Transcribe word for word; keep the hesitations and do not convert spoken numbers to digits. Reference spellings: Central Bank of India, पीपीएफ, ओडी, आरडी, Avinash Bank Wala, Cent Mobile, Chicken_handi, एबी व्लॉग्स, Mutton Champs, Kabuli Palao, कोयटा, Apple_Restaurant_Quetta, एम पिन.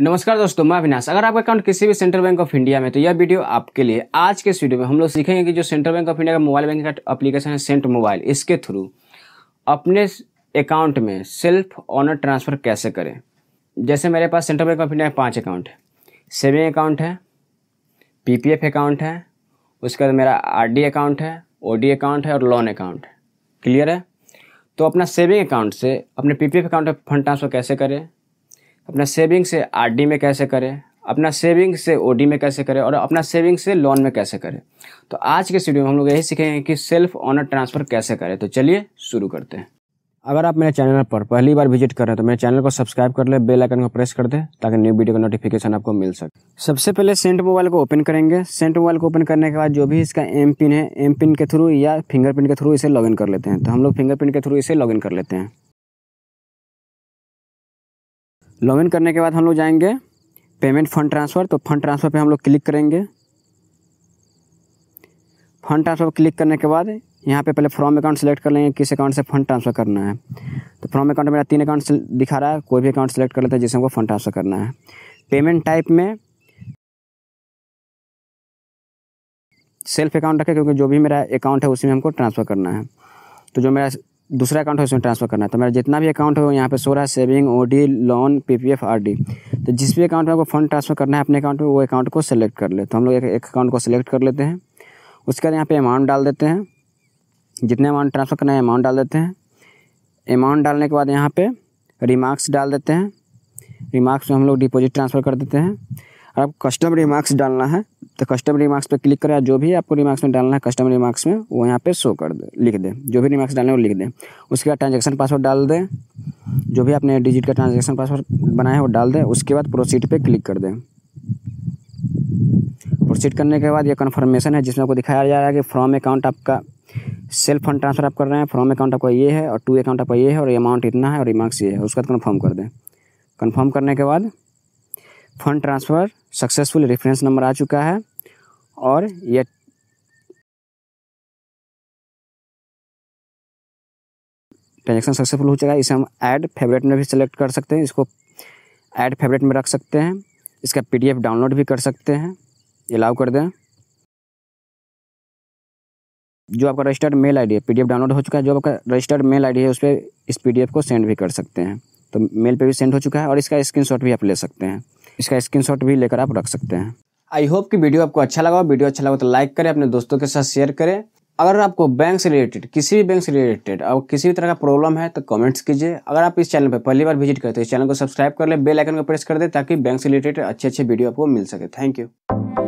नमस्कार दोस्तों, मैं अविनाश। अगर आपका अकाउंट किसी भी सेंट्रल बैंक ऑफ इंडिया में, तो यह वीडियो आपके लिए। आज के इस वीडियो में हम लोग सीखेंगे कि जो सेंट्रल बैंक ऑफ इंडिया का मोबाइल बैंकिंग का एप्लीकेशन है सेंट मोबाइल, इसके थ्रू अपने अकाउंट में सेल्फ ऑनर ट्रांसफ़र कैसे करें। जैसे मेरे पास सेंट्रल बैंक ऑफ इंडिया में पाँच अकाउंट है। सेविंग अकाउंट है, पी पी एफ अकाउंट है, उसके बाद मेरा आर डी अकाउंट है, ओ डी अकाउंट है और लोन अकाउंट है। क्लियर है? तो अपना सेविंग अकाउंट से अपने पी पी एफ अकाउंट में फंड ट्रांसफ़र कैसे करें, अपना सेविंग से आरडी में कैसे करें, अपना सेविंग से ओडी में कैसे करें और अपना सेविंग से लोन में कैसे करें। तो आज के वीडियो में हम लोग यही सीखेंगे कि सेल्फ ऑनर ट्रांसफ़र कैसे करें। तो चलिए शुरू करते हैं। अगर आप मेरे चैनल पर पहली बार विजिट कर रहे हैं तो मेरे चैनल को सब्सक्राइब कर ले, बेल आइकन को प्रेस कर दें ताकि न्यू वीडियो का नोटिफिकेशन आपको मिल सके। सबसे पहले सेंट मोबाइल को ओपन करेंगे। सेंट मोबाइल को ओपन करने के बाद जो भी इसका एम पिन है, एम पिन के थ्रू या फिंगरप्रिंट के थ्रू इसे लॉगिन कर लेते हैं। तो हम लोग फिंगरप्रिंट के थ्रू इसे लॉगिन कर लेते हैं। लॉगिन करने के बाद हम लोग जाएंगे पेमेंट फंड ट्रांसफ़र। तो फंड ट्रांसफ़र पे हम लोग क्लिक करेंगे। फंड ट्रांसफ़र क्लिक करने के बाद यहाँ पे पहले फ्रॉम अकाउंट सेलेक्ट कर लेंगे, किस अकाउंट से फंड ट्रांसफ़र करना है। तो फ्रॉम अकाउंट मेरा तीन अकाउंट दिखा रहा है, कोई भी अकाउंट सेलेक्ट कर लेते हैं जिससे हमको फंड ट्रांसफ़र करना है। पेमेंट टाइप में सेल्फ अकाउंट रखें क्योंकि जो भी मेरा अकाउंट है उसी में हमको ट्रांसफ़र करना है। तो जो मेरा दूसरा अकाउंट है उसमें ट्रांसफर करना है। तो मेरा जितना भी अकाउंट है वो यहाँ पे सो रहा है, saving, ओडी, loan, पीपीएफ, आरडी। तो जिस भी अकाउंट में आपको फंड ट्रांसफर करना है अपने अकाउंट में, वो अकाउंट को सेलेक्ट कर ले। तो हम लोग एक, एक अकाउंट को सेलेक्ट कर लेते हैं। उसके बाद यहाँ पे अमाउंट डाल देते हैं, जितने अमाउंट ट्रांसफ़र करना है अमाउंट डाल देते हैं। अमाउंट डालने के बाद यहाँ पर रिमार्क्स डाल देते हैं। रिमार्क्स में हम लोग डिपोजिट ट्रांसफ़र कर देते हैं। और आपको कस्टम रिमार्क्स डालना है तो कस्टम रिमार्क्स पर क्लिक करें। जो भी आपको रिमार्क्स में डालना है कस्टम रिमार्क्स में, वो यहाँ पे शो कर दे, लिख दें जो भी रिमार्क्स डालना है वो लिख दें। उसके बाद ट्रांजैक्शन पासवर्ड डाल दें, जो भी आपने डिजिट का ट्रांजैक्शन पासवर्ड बनाया है वो डाल दें। उसके बाद प्रोसीड पे क्लिक कर दें। प्रोसीड करने के बाद ये कन्फर्मेशन है जिसमें आपको दिखाया जा रहा है कि फ्रॉम अकाउंट आपका सेल्फ फंड ट्रांसफर आप कर रहे हैं, फ्रॉम अकाउंट आपका ये है और टू अकाउंट आपका ये है और अमाउंट इतना है और रिमार्क्स ये है। उसके बाद कन्फर्म कर दें। कन्फर्म करने के बाद fund transfer successful reference number आ चुका है और यह ट्रांजेक्शन सक्सेसफुल हो चुका है। इसे हम ऐड फेवरेट में भी सेलेक्ट कर सकते हैं, इसको ऐड फेवरेट में रख सकते हैं, इसका पीडीएफ डाउनलोड भी कर सकते हैं। अलाउ कर दें। जो आपका रजिस्टर्ड मेल आईडी है, पीडीएफ डाउनलोड हो चुका है। जो आपका रजिस्टर्ड मेल आईडी है उस पर इस पीडीएफ को सेंड भी कर सकते हैं। तो मेल पे भी सेंड हो चुका है और इसका स्क्रीनशॉट भी आप ले सकते हैं, इसका स्क्रीनशॉट भी लेकर आप रख सकते हैं। आई होप कि वीडियो आपको अच्छा लगा। वीडियो अच्छा लगा तो लाइक करें, अपने दोस्तों के साथ शेयर करें। अगर आपको बैंक से रिलेटेड, किसी भी बैंक से रिलेटेड और किसी भी तरह का प्रॉब्लम है तो कमेंट्स कीजिए। अगर आप इस चैनल पर पहली बार विजिट करते हैं तो इस चैनल को सब्सक्राइब कर ले, बेल आइकन को प्रेस कर दे ताकि बैंक से रिलेटेड अच्छे अच्छे वीडियो आपको मिल सके। Thank you.